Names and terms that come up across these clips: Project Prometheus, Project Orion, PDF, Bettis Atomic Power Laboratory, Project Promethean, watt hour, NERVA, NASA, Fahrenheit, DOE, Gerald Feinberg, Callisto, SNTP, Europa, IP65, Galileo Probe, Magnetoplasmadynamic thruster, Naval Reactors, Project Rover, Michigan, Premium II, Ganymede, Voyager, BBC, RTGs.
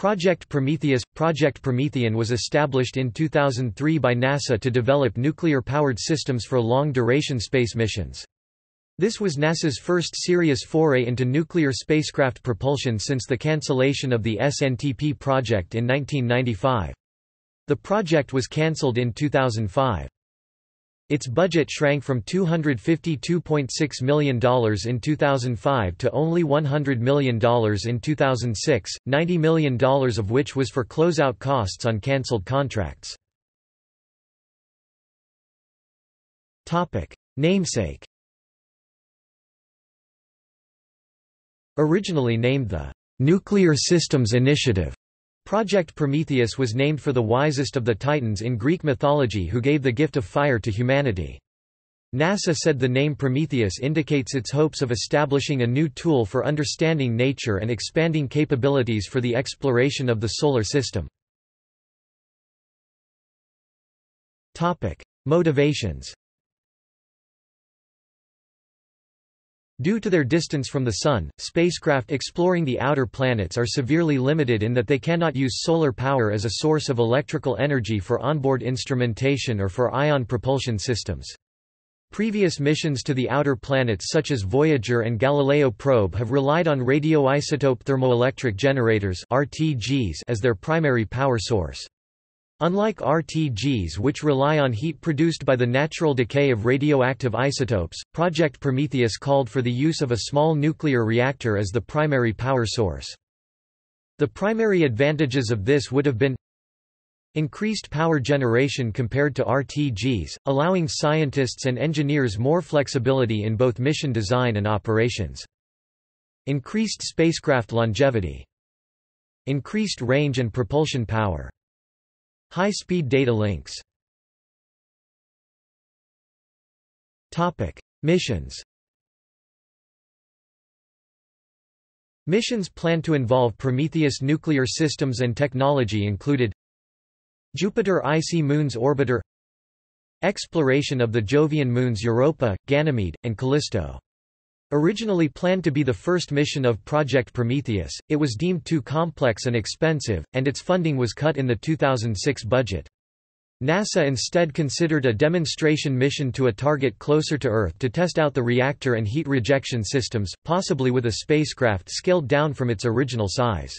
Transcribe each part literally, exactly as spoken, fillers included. Project Prometheus – Project Promethean was established in two thousand three by NASA to develop nuclear-powered systems for long-duration space missions. This was NASA's first serious foray into nuclear spacecraft propulsion since the cancellation of the S N T P project in nineteen ninety-five. The project was cancelled in two thousand five. Its budget shrank from two hundred fifty-two point six million dollars in two thousand five to only one hundred million dollars in two thousand six, ninety million dollars of which was for closeout costs on cancelled contracts. Namesake. Originally named the Nuclear Systems Initiative, Project Prometheus was named for the wisest of the Titans in Greek mythology who gave the gift of fire to humanity. NASA said the name Prometheus indicates its hopes of establishing a new tool for understanding nature and expanding capabilities for the exploration of the solar system. Topic: Motivations. Due to their distance from the Sun, spacecraft exploring the outer planets are severely limited in that they cannot use solar power as a source of electrical energy for onboard instrumentation or for ion propulsion systems. Previous missions to the outer planets such as Voyager and Galileo Probe have relied on radioisotope thermoelectric generators (R T Gs) as their primary power source. Unlike R T Gs, which rely on heat produced by the natural decay of radioactive isotopes, Project Prometheus called for the use of a small nuclear reactor as the primary power source. The primary advantages of this would have been increased power generation compared to R T Gs, allowing scientists and engineers more flexibility in both mission design and operations. Increased spacecraft longevity. Increased range and propulsion power. High-speed data links. Topic: Missions. Missions planned to involve Prometheus nuclear systems and technology included Jupiter icy moons orbiter, exploration of the Jovian moons Europa, Ganymede, and Callisto. Originally planned to be the first mission of Project Prometheus, it was deemed too complex and expensive, and its funding was cut in the two thousand six budget. NASA instead considered a demonstration mission to a target closer to Earth to test out the reactor and heat rejection systems, possibly with a spacecraft scaled down from its original size.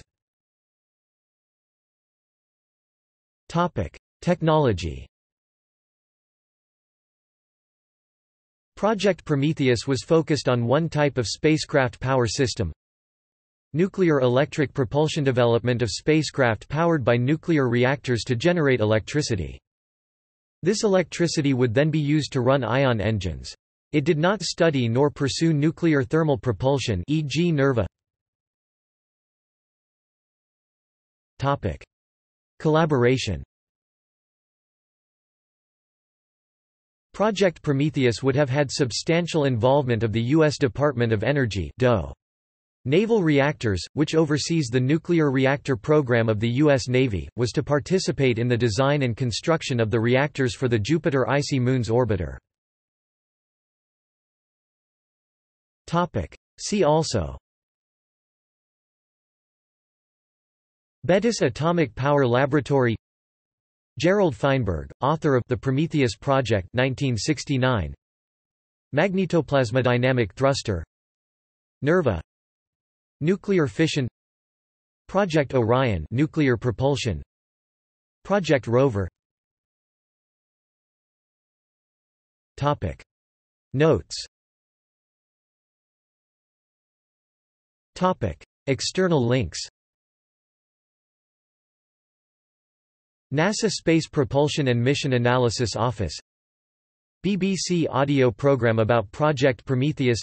Topic: Technology. Project Prometheus was focused on one type of spacecraft power system: nuclear electric propulsion, development of spacecraft powered by nuclear reactors to generate electricity. This electricity would then be used to run ion engines. It did not study nor pursue nuclear thermal propulsion, for example NERVA. Topic: Collaboration. Project Prometheus would have had substantial involvement of the U S Department of Energy D O E. Naval Reactors, which oversees the nuclear reactor program of the U S Navy, was to participate in the design and construction of the reactors for the Jupiter icy moons orbiter. See also: Bettis Atomic Power Laboratory, Gerald Feinberg, author of The Prometheus Project nineteen sixty-nine, Magnetoplasmadynamic thruster, NERVA, nuclear fission, Project Orion, nuclear propulsion, Project Rover. Topic: Notes. Topic: External links. NASA Space Propulsion and Mission Analysis Office, B B C audio program about Project Prometheus,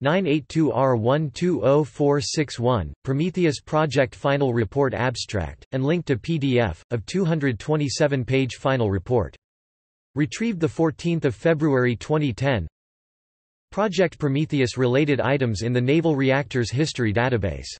nine eight two R one two zero four six one, Prometheus Project Final Report Abstract, and link to P D F, of two hundred twenty-seven page Final Report. Retrieved fourteenth of February twenty ten. Project Prometheus-related items in the Naval Reactors History Database.